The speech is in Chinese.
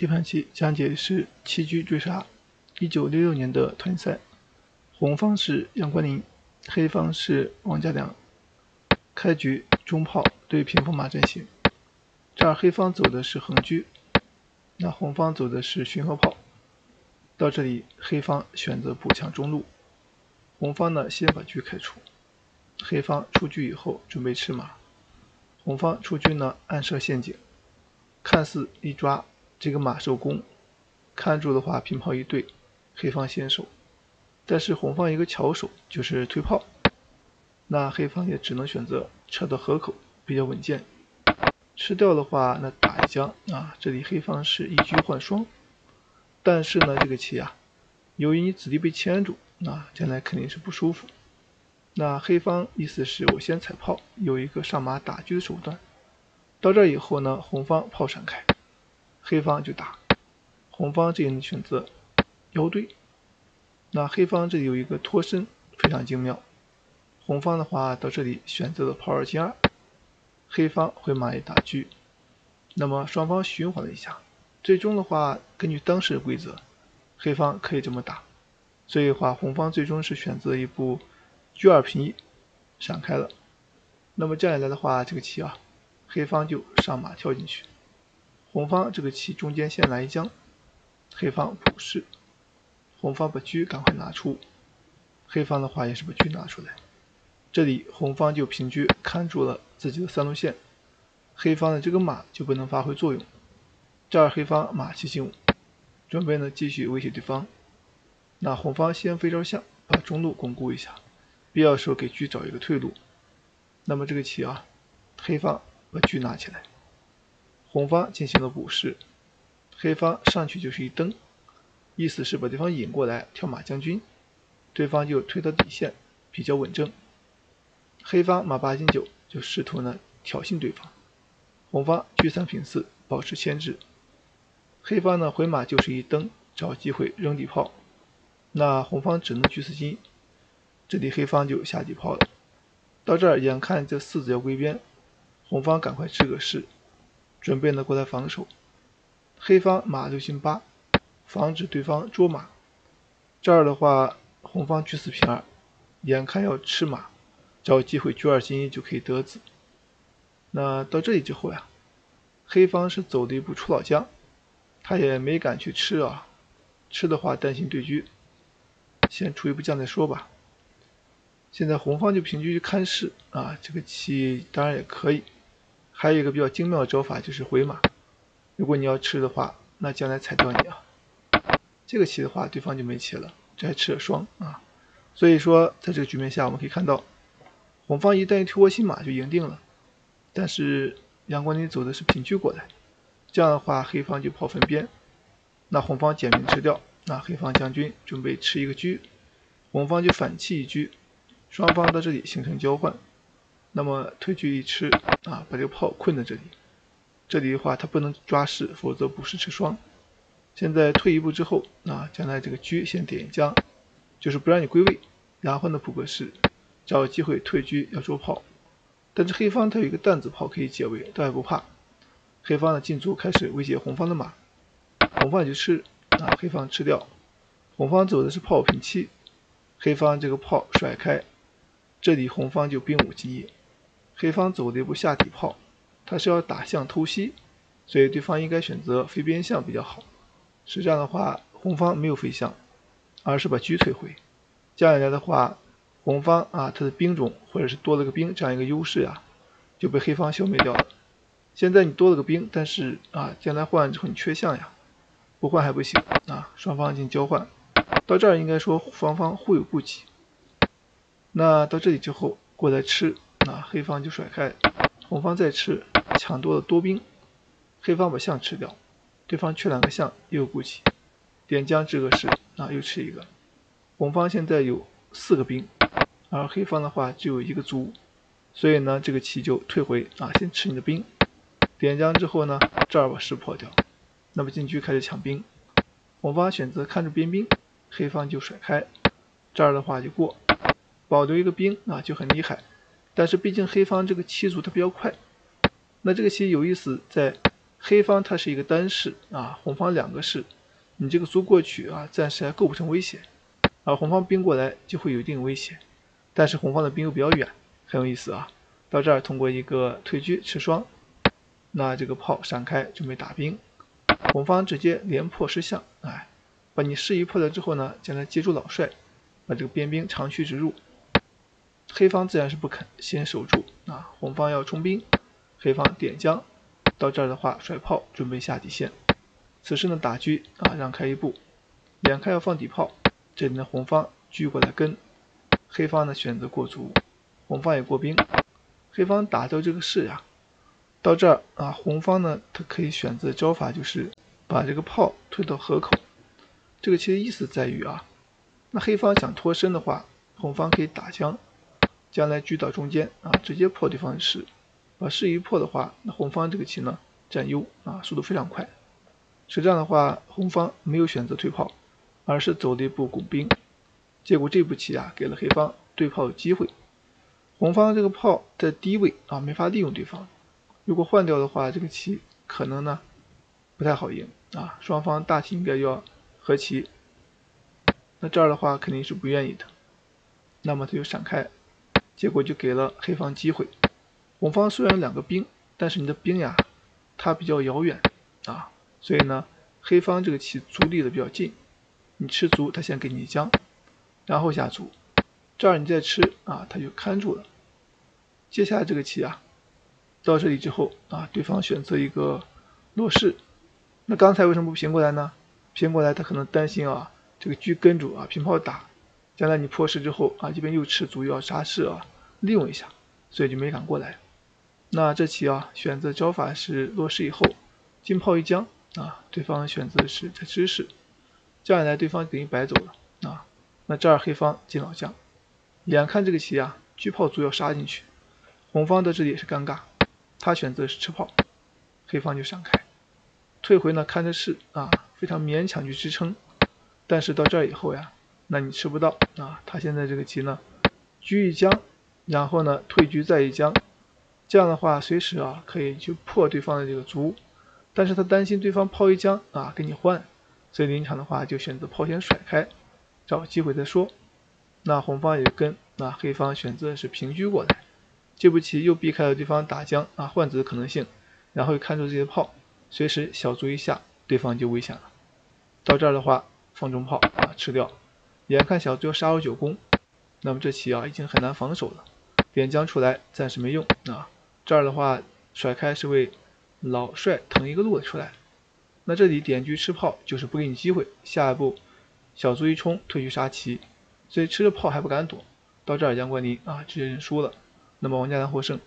接盘棋讲解是棋局追杀。1966年的团赛，红方是杨关林，黑方是王家良。开局中炮对平封马阵型，这儿黑方走的是横车，那红方走的是巡河炮。到这里，黑方选择补强中路，红方呢先把车开出。黑方出车以后准备吃马，红方出车呢暗设陷阱，看似一抓这个马受攻，看住的话平炮一对，黑方先手，但是红方一个巧手就是推炮，那黑方也只能选择撤到河口比较稳健，吃掉的话那打一将啊，这里黑方是一车换双，但是呢这个棋啊，由于你子弟被牵住，那将来肯定是不舒服。那黑方意思是我先踩炮，有一个上马打车的手段。到这以后呢，红方炮闪开，黑方就打。红方这里的选择腰对，那黑方这里有一个脱身，非常精妙。红方的话到这里选择了炮二进二，黑方回马一打车。那么双方循环了一下，最终的话根据当时的规则，黑方可以这么打。所以的话，红方最终是选择一步。车二平一，闪开了。那么这样一来的话，这个棋啊，黑方就上马跳进去，红方这个棋中间先来一将，黑方补士，红方把车赶快拿出，黑方的话也是把车拿出来。这里红方就凭车看住了自己的三路线，黑方的这个马就不能发挥作用。这儿黑方马七进五，准备呢继续威胁对方。那红方先飞招象，把中路巩固一下。必要时候给车找一个退路。那么这个棋啊，黑方把车拿起来，红方进行了补士，黑方上去就是一蹬，意思是把对方引过来跳马将军，对方就推到底线，比较稳正。黑方马八进九，就试图呢挑衅对方。红方车三平四，保持牵制。黑方呢回马就是一蹬，找机会扔底炮。那红方只能车四进一。这里黑方就下底炮了，到这儿眼看这四子要归边，红方赶快吃个士，准备呢过来防守。黑方马六进八，防止对方捉马。这儿的话，红方车四平二，眼看要吃马，找机会车二进一就可以得子。那到这里之后呀，黑方是走的一步出老将，他也没敢去吃啊，吃的话担心对车，先出一步将再说吧。现在红方就平车去看士啊，这个棋当然也可以。还有一个比较精妙的招法就是回马，如果你要吃的话，那将来踩掉你啊。这个棋的话，对方就没棋了，这还吃了双啊。所以说，在这个局面下，我们可以看到，红方一旦突破新马就赢定了。但是杨关林走的是平车过来，这样的话，黑方就炮分边，那红方简明吃掉，那黑方将军准备吃一个车，红方就反弃一车。双方到这里形成交换，那么推车一吃啊，把这个炮困在这里。这里的话，他不能抓士，否则补士吃双。现在退一步之后啊，将来这个车先点一将，就是不让你归位，然后呢补个士，找机会退车要捉炮。但是黑方他有一个担子炮可以解围，倒也不怕。黑方的进卒开始威胁红方的马，红方就吃啊，黑方吃掉。红方走的是炮平七，黑方这个炮甩开。这里红方就兵五进一，黑方走了一步下底炮，他是要打象偷袭，所以对方应该选择飞边象比较好。是这样的话，红方没有飞象，而是把车退回。这样一来的话，红方啊，他的兵种或者是多了个兵这样一个优势啊，就被黑方消灭掉了。现在你多了个兵，但是啊，将来换完之后你缺象呀，不换还不行啊。双方进行交换，到这儿应该说双方互有顾忌。那到这里之后过来吃，那黑方就甩开，红方再吃，抢夺了多兵，黑方把象吃掉，对方缺两个象又有顾忌，点将这个士，那又吃一个。红方现在有四个兵，而黑方的话只有一个卒，所以呢这个棋就退回啊，先吃你的兵，点将之后呢，这儿把士破掉，那么进车开始抢兵，红方选择看住边兵，黑方就甩开，这儿的话就过。保留一个兵啊就很厉害，但是毕竟黑方这个棋卒它比较快。那这个棋有意思在黑方它是一个单士啊，红方两个士，你这个卒过去啊，暂时还构不成威胁，而红方兵过来就会有一定危险，但是红方的兵又比较远，很有意思啊。到这儿通过一个退车吃双，那这个炮闪开准备打兵，红方直接连破失象，哎，把你士一破了之后呢，将它接住老帅，把这个边兵长驱直入。黑方自然是不肯先守住啊，红方要冲兵，黑方点将，到这儿的话甩炮准备下底线。此时呢打车啊让开一步，两开要放底炮，这里呢红方车过来跟，黑方呢选择过卒，红方也过兵，黑方打掉这个士呀，到这儿啊红方呢他可以选择的招法就是把这个炮推到河口，这个其实意思在于啊，那黑方想脱身的话，红方可以打将。将来车到中间啊，直接破对方的士，把士一破的话，那红方这个棋呢占优啊，速度非常快。实际上的话，红方没有选择退炮，而是走了一步拱兵，结果这步棋啊给了黑方对炮的机会。红方这个炮在低位啊没法利用对方，如果换掉的话，这个棋可能呢不太好赢啊，双方大体应该要和棋。那这儿的话肯定是不愿意的，那么他就闪开。结果就给了黑方机会，红方虽然有两个兵，但是你的兵呀，它比较遥远啊，所以呢，黑方这个棋卒离的比较近，你吃卒，他先给你一将，然后下卒，这儿你再吃啊，他就看住了。接下来这个棋啊，到这里之后啊，对方选择一个落士，那刚才为什么不平过来呢？平过来他可能担心啊，这个车跟住啊，平炮打。将来你破士之后啊，这边又吃卒又要杀士啊，利用一下，所以就没敢过来。那这棋啊，选择招法是落士以后，金炮一将啊，对方选择的是再吃士，这样一来对方给你摆走了啊。那这儿黑方进老将，眼看这个棋啊，车炮卒要杀进去，红方到这里也是尴尬，他选择的是吃炮，黑方就闪开，退回呢看着士啊，非常勉强去支撑，但是到这儿以后呀。那你吃不到啊！他现在这个棋呢，车一将，然后呢退车再一将，这样的话随时啊可以去破对方的这个卒，但是他担心对方炮一将啊给你换，所以临场的话就选择炮先甩开，找机会再说。那红方也跟，那黑方选择是平车过来，这步棋又避开了对方打将啊换卒的可能性，然后看住自己的炮，随时小卒一下，对方就危险了。到这儿的话放中炮啊吃掉。眼看小卒要杀入九宫，那么这棋啊已经很难防守了。点将出来暂时没用啊，这儿的话甩开是为老帅腾一个路出来。那这里点车吃炮就是不给你机会，下一步小卒一冲退去杀棋，所以吃着炮还不敢躲。到这儿杨冠林啊直接认输了。那么王家良获胜。